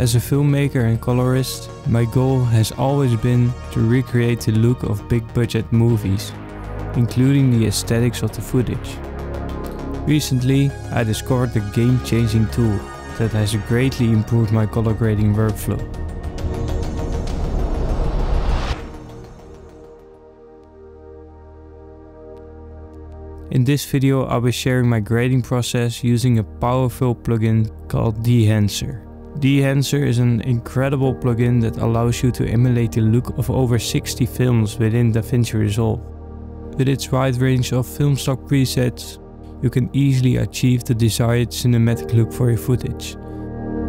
As a filmmaker and colorist, my goal has always been to recreate the look of big-budget movies, including the aesthetics of the footage. Recently, I discovered a game-changing tool that has greatly improved my color grading workflow. In this video, I'll be sharing my grading process using a powerful plugin called Dehancer. Dehancer is an incredible plugin that allows you to emulate the look of over 60 films within DaVinci Resolve. With its wide range of film stock presets, you can easily achieve the desired cinematic look for your footage,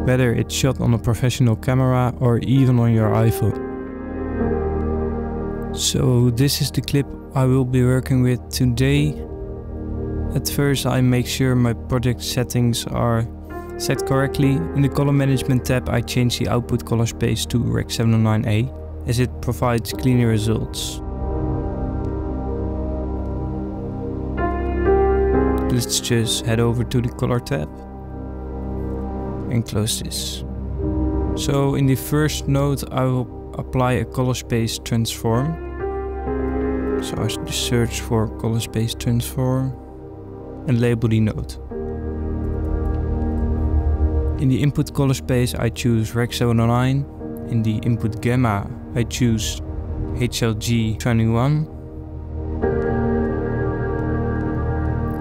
whether it's shot on a professional camera or even on your iPhone. So this is the clip I will be working with today. At first, I make sure my project settings are set correctly. In the color management tab, I change the output color space to Rec 709A, as it provides cleaner results. Let's just head over to the color tab and close this. So in the first node, I will apply a color space transform. So I search for color space transform and label the node. In the input color space, I choose Rec 709. In the input gamma, I choose HLG 21.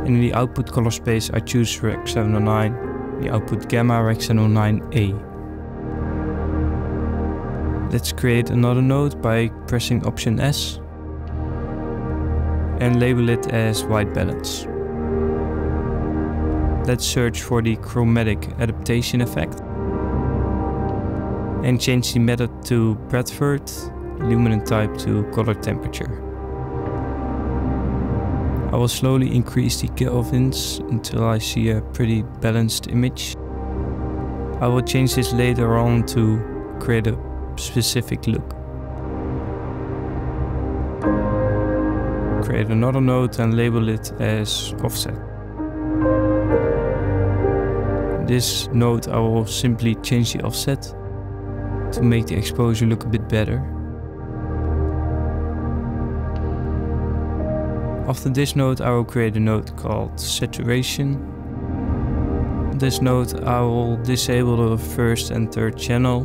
And in the output color space, I choose Rec 709. The output gamma, Rec 709A. Let's create another node by pressing Option S and label it as White Balance. Let's search for the chromatic adaptation effect and change the method to Bradford, luminant type to color temperature. I will slowly increase the kelvins until I see a pretty balanced image. I will change this later on to create a specific look. Create another node and label it as offset. This node, I will simply change the offset to make the exposure look a bit better. After this node, I will create a node called saturation. On this node, I will disable the first and third channel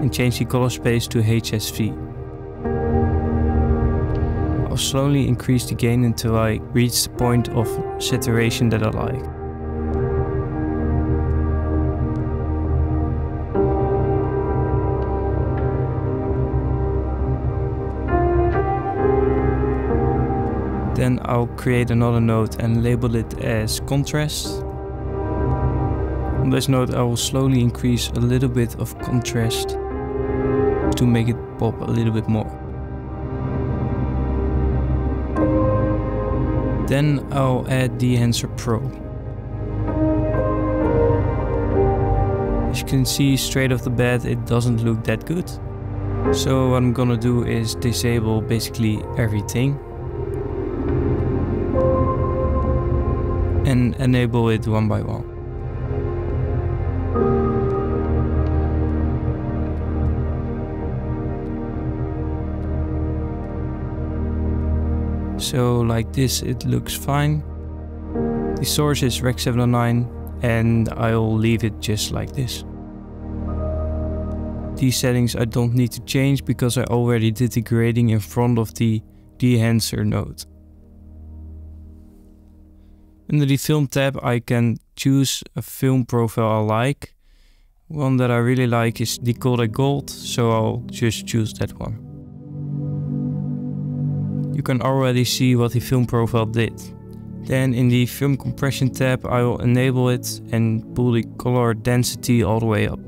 and change the color space to HSV. Slowly increase the gain until I reach the point of saturation that I like. Then I'll create another node and label it as contrast. On this node, I will slowly increase a little bit of contrast to make it pop a little bit more. Then I'll add Dehancer Pro. As you can see, straight off the bat, it doesn't look that good. So what I'm gonna do is disable basically everything and enable it one by one. So like this, it looks fine. The source is Rec 709 and I'll leave it just like this. These settings I don't need to change because I already did the grading in front of the Dehancer node. Under the film tab, I can choose a film profile I like. One that I really like is the Kodak Gold, so I'll just choose that one. You can already see what the film profile did. Then in the film compression tab, I will enable it and pull the color density all the way up.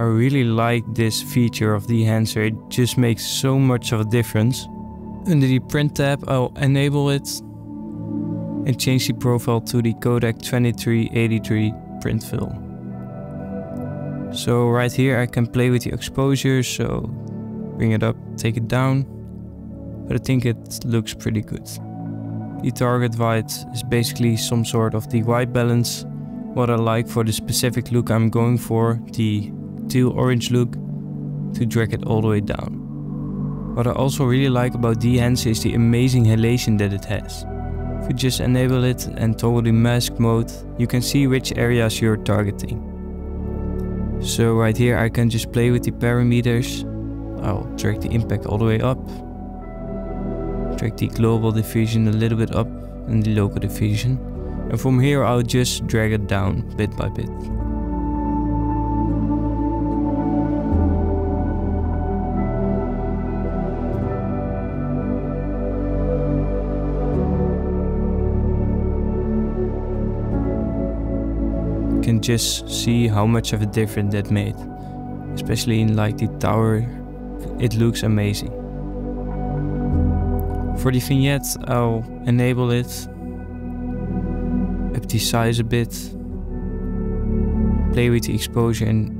I really like this feature of Dehancer, it just makes so much of a difference. Under the print tab, I will enable it and change the profile to the Kodak 2383 print film. So right here I can play with the exposure, so bring it up, take it down. But I think it looks pretty good. The target white is basically some sort of the white balance. What I like for the specific look I'm going for, the teal orange look, to drag it all the way down. What I also really like about Dehancer is the amazing halation that it has. If you just enable it and toggle the mask mode, you can see which areas you're targeting. So right here I can just play with the parameters. I'll drag the impact all the way up, drag the global diffusion a little bit up and the local diffusion, and from here I'll just drag it down bit by bit. You can just see how much of a difference that made, especially in like the tower. It looks amazing. For the vignette, I'll enable it, up the size a bit, play with the exposure and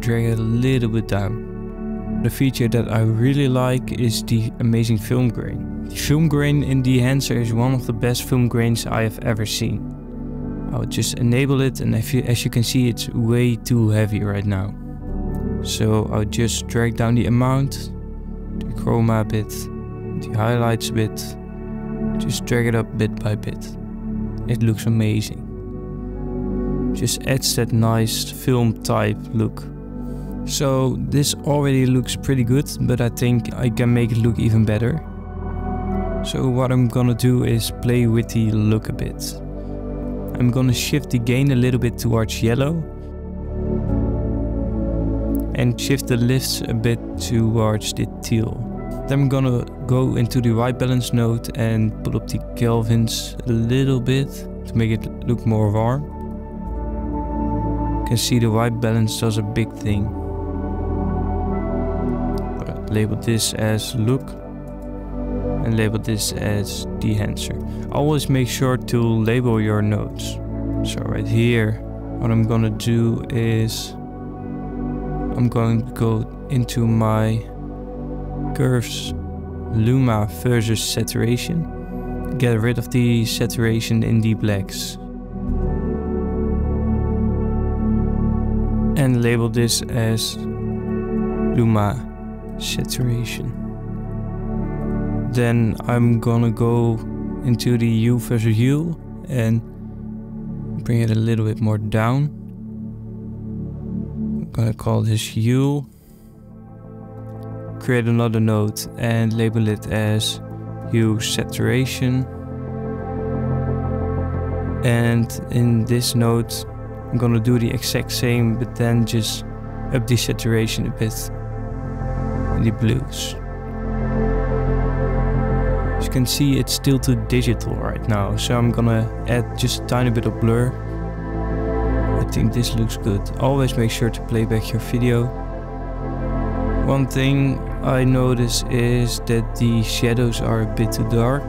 drag it a little bit down. The feature that I really like is the amazing film grain. The film grain in Dehancer is one of the best film grains I have ever seen. I'll just enable it, and as you can see, it's way too heavy right now. So I'll just drag down the amount, the chroma a bit, the highlights a bit, just drag it up bit by bit. It looks amazing. Just adds that nice film type look. So this already looks pretty good, but I think I can make it look even better. So what I'm gonna do is play with the look a bit. I'm gonna shift the gain a little bit towards yellow, and shift the lifts a bit towards the teal. Then I'm gonna go into the white balance node and pull up the Kelvins a little bit to make it look more warm. You can see the white balance does a big thing. I'll label this as look and label this as Dehancer. Always make sure to label your nodes. So right here, what I'm gonna do is I'm going to go into my curves, luma versus saturation, get rid of the saturation in the blacks, and label this as luma saturation. Then I'm gonna go into the hue versus hue and bring it a little bit more down. Gonna call this hue, create another node and label it as hue saturation, and in this node I'm gonna do the exact same, but then just up the saturation a bit in the blues. As you can see, it's still too digital right now, so I'm gonna add just a tiny bit of blur. I think this looks good. Always make sure to play back your video. One thing I notice is that the shadows are a bit too dark.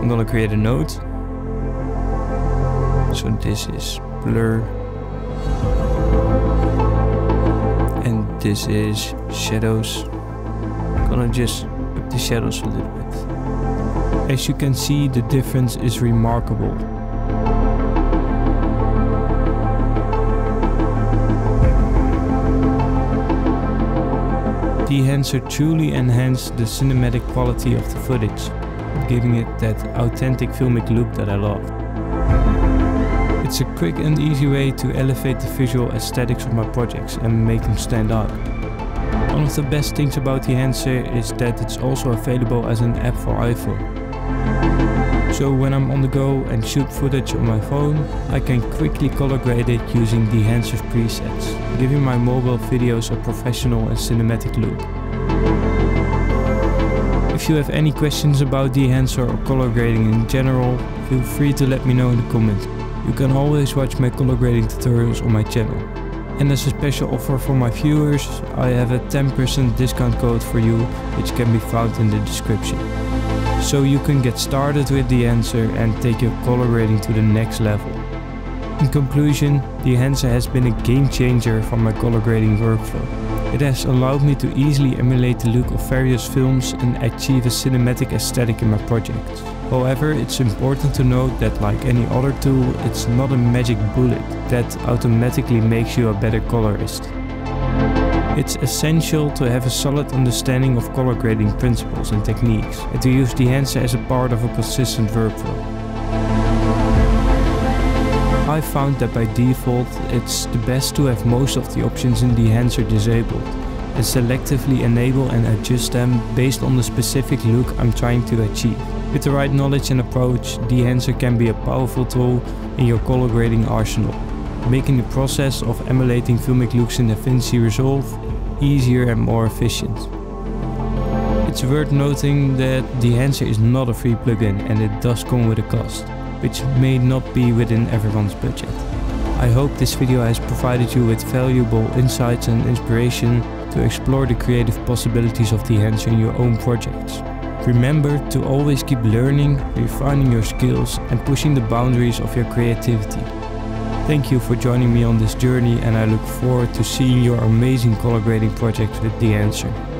I'm gonna create a node. So this is blur. And this is shadows. I'm gonna just up the shadows a little bit. As you can see, the difference is remarkable. Dehancer truly enhanced the cinematic quality of the footage, giving it that authentic filmic look that I love. It's a quick and easy way to elevate the visual aesthetics of my projects and make them stand out. One of the best things about Dehancer is that it's also available as an app for iPhone. So when I'm on the go and shoot footage on my phone, I can quickly color grade it using Dehancer's presets, giving my mobile videos a professional and cinematic look. If you have any questions about Dehancer or color grading in general, feel free to let me know in the comments. You can always watch my color grading tutorials on my channel. And as a special offer for my viewers, I have a 10% discount code for you, which can be found in the description. So you can get started with Dehancer and take your color grading to the next level. In conclusion, Dehancer has been a game changer for my color grading workflow. It has allowed me to easily emulate the look of various films and achieve a cinematic aesthetic in my projects. However, it's important to note that like any other tool, it's not a magic bullet that automatically makes you a better colorist. It's essential to have a solid understanding of color grading principles and techniques, and to use Dehancer as a part of a consistent workflow. I found that by default it's the best to have most of the options in Dehancer disabled, and selectively enable and adjust them based on the specific look I'm trying to achieve. With the right knowledge and approach, Dehancer can be a powerful tool in your color grading arsenal, making the process of emulating filmic looks in DaVinci Resolve easier and more efficient. It's worth noting that Dehancer is not a free plugin and it does come with a cost, which may not be within everyone's budget. I hope this video has provided you with valuable insights and inspiration to explore the creative possibilities of Dehancer in your own projects. Remember to always keep learning, refining your skills and pushing the boundaries of your creativity. Thank you for joining me on this journey, and I look forward to seeing your amazing color grading projects with Dehancer.